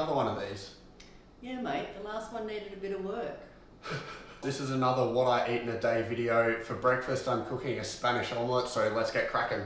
another one of these? Yeah, mate, the last one needed a bit of work. This is another what I eat in a day video. For breakfast, I'm cooking a Spanish omelette, so let's get cracking.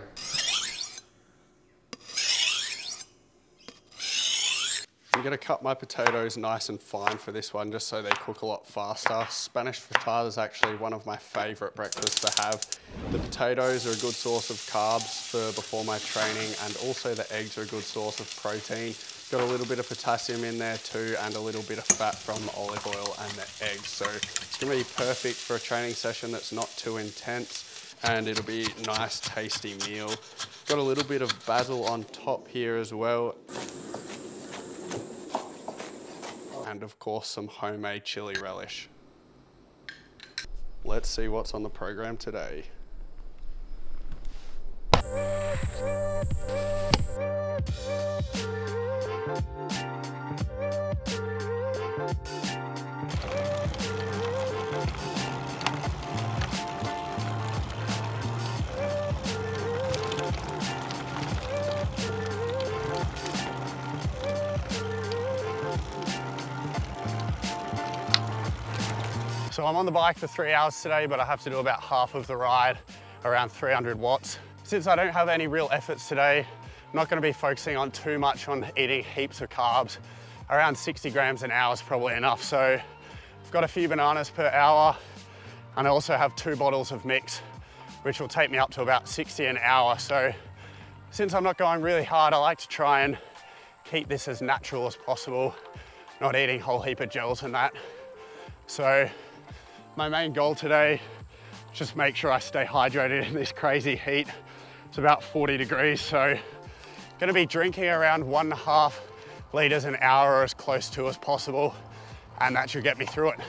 I'm gonna cut my potatoes nice and fine for this one, just so they cook a lot faster. Spanish frittata is actually one of my favorite breakfasts to have. The potatoes are a good source of carbs for before my training, and also the eggs are a good source of protein. Got a little bit of potassium in there too, and a little bit of fat from the olive oil and the eggs. So it's gonna be perfect for a training session that's not too intense, and it'll be a nice, tasty meal. Got a little bit of basil on top here as well. And of course, some homemade chili relish. Let's see what's on the program today. So I'm on the bike for 3 hours today, but I have to do about half of the ride, around 300 watts. Since I don't have any real efforts today, I'm not gonna be focusing on too much on eating heaps of carbs. Around 60 grams an hour is probably enough. So I've got a few bananas per hour, and I also have 2 bottles of mix, which will take me up to about 60 an hour. So since I'm not going really hard, I like to try and keep this as natural as possible, not eating a whole heap of gels and that. So my main goal today, just make sure I stay hydrated in this crazy heat. It's about 40 degrees, so gonna be drinking around 1.5 litres an hour or as close to as possible, and that should get me through it.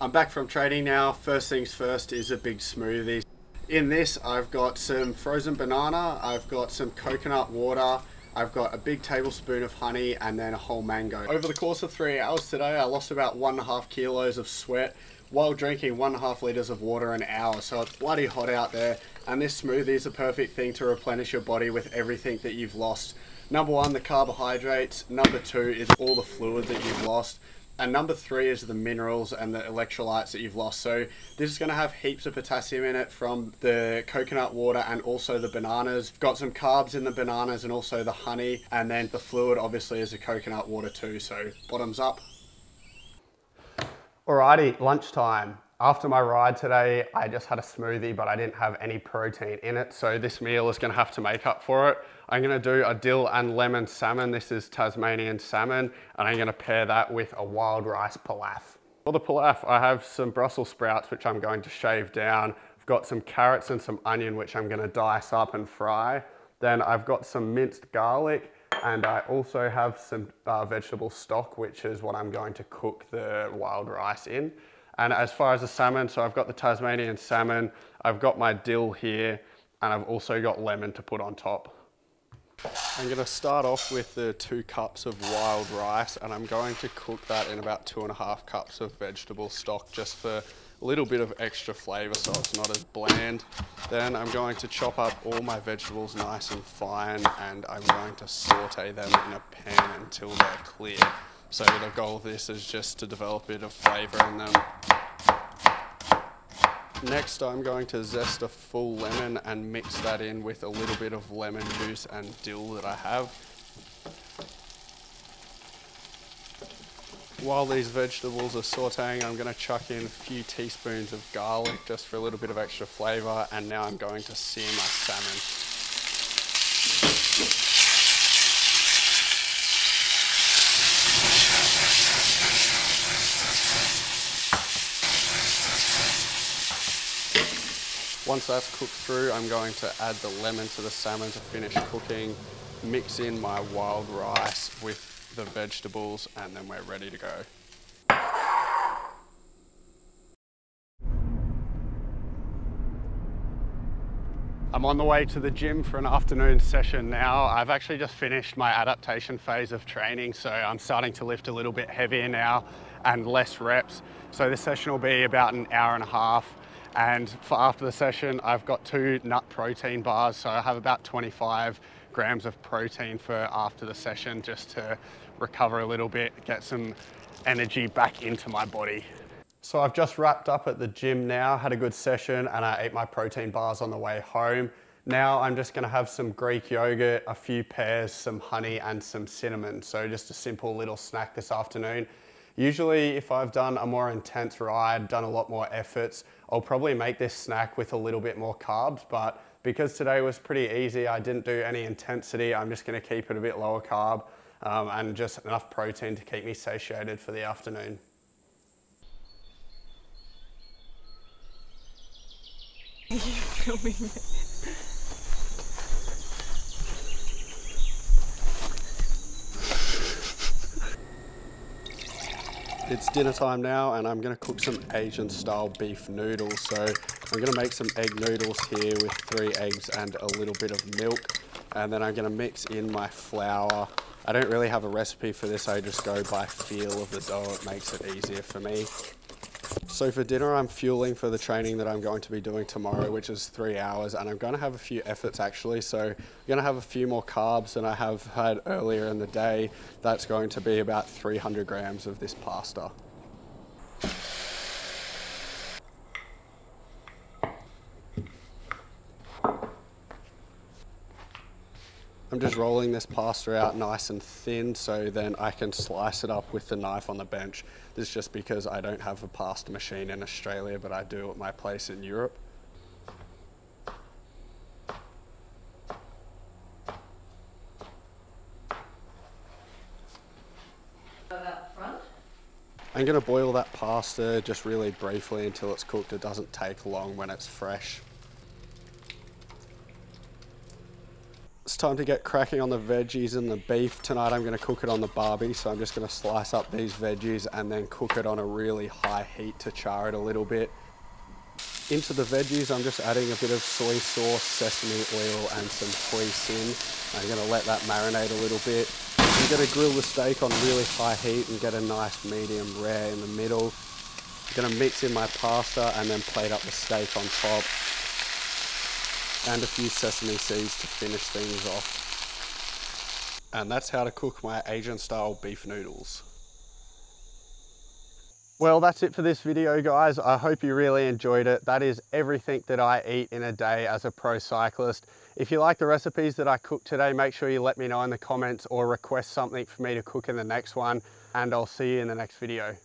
I'm back from training now. First things first is a big smoothie. In this, I've got some frozen banana, I've got some coconut water, I've got a big tablespoon of honey, and then a whole mango. Over the course of 3 hours today, I lost about 1.5 kilos of sweat while drinking 1.5 litres of water an hour. So it's bloody hot out there, and this smoothie is a perfect thing to replenish your body with everything that you've lost. Number one, the carbohydrates. Number two is all the fluid that you've lost. And number three is the minerals and the electrolytes that you've lost. So this is gonna have heaps of potassium in it from the coconut water and also the bananas. Got some carbs in the bananas and also the honey. And then the fluid obviously is the coconut water too. So bottoms up. Alrighty, lunchtime. After my ride today, I just had a smoothie, but I didn't have any protein in it. So this meal is gonna have to make up for it. I'm gonna do a dill and lemon salmon. This is Tasmanian salmon, and I'm gonna pair that with a wild rice pilaf. For the pilaf, I have some Brussels sprouts, which I'm going to shave down. I've got some carrots and some onion, which I'm gonna dice up and fry. Then I've got some minced garlic, and I also have some vegetable stock, which is what I'm going to cook the wild rice in. And as far as the salmon, so I've got the Tasmanian salmon, I've got my dill here, and I've also got lemon to put on top. I'm gonna start off with the 2 cups of wild rice, and I'm going to cook that in about 2.5 cups of vegetable stock just for a little bit of extra flavor so it's not as bland. Then I'm going to chop up all my vegetables nice and fine, and I'm going to saute them in a pan until they're clear. So the goal of this is just to develop a bit of flavour in them. Next, I'm going to zest a full lemon and mix that in with a little bit of lemon juice and dill that I have. While these vegetables are sauteing, I'm going to chuck in a few teaspoons of garlic just for a little bit of extra flavour, and now I'm going to sear my salmon. Once that's cooked through, I'm going to add the lemon to the salmon to finish cooking, mix in my wild rice with the vegetables, and then we're ready to go. I'm on the way to the gym for an afternoon session now. I've actually just finished my adaptation phase of training, so I'm starting to lift a little bit heavier now and less reps. So this session will be about an hour and a half. And for after the session, I've got 2 nut protein bars. So I have about 25 grams of protein for after the session, just to recover a little bit, get some energy back into my body. So I've just wrapped up at the gym now, had a good session, and I ate my protein bars on the way home. Now I'm just gonna have some Greek yogurt, a few pears, some honey, and some cinnamon. So just a simple little snack this afternoon. Usually if I've done a more intense ride, done a lot more efforts, I'll probably make this snack with a little bit more carbs, but because today was pretty easy, I didn't do any intensity, I'm just gonna keep it a bit lower carb and just enough protein to keep me satiated for the afternoon. Are you filming me? It's dinner time now, and I'm gonna cook some Asian style beef noodles. So I'm gonna make some egg noodles here with 3 eggs and a little bit of milk. And then I'm gonna mix in my flour. I don't really have a recipe for this. I just go by feel of the dough. It makes it easier for me. So for dinner, I'm fueling for the training that I'm going to be doing tomorrow, which is 3 hours, and I'm going to have a few efforts actually. So I'm going to have a few more carbs than I have had earlier in the day. That's going to be about 300 grams of this pasta. I'm just rolling this pasta out nice and thin so then I can slice it up with the knife on the bench. This is just because I don't have a pasta machine in Australia, but I do at my place in Europe. I'm going to boil that pasta just really briefly until it's cooked. It doesn't take long when it's fresh. It's time to get cracking on the veggies and the beef. Tonight I'm gonna cook it on the barbie, so I'm just gonna slice up these veggies and then cook it on a really high heat to char it a little bit. Into the veggies, I'm just adding a bit of soy sauce, sesame oil, and some hoisin. I'm gonna let that marinate a little bit. I'm gonna grill the steak on really high heat and get a nice medium rare in the middle. I'm gonna mix in my pasta and then plate up the steak on top, and a few sesame seeds to finish things off. And that's how to cook my Asian style beef noodles. Well, that's it for this video, guys. I hope you really enjoyed it. That is everything that I eat in a day as a pro cyclist. If you like the recipes that I cooked today, make sure you let me know in the comments or request something for me to cook in the next one, and I'll see you in the next video.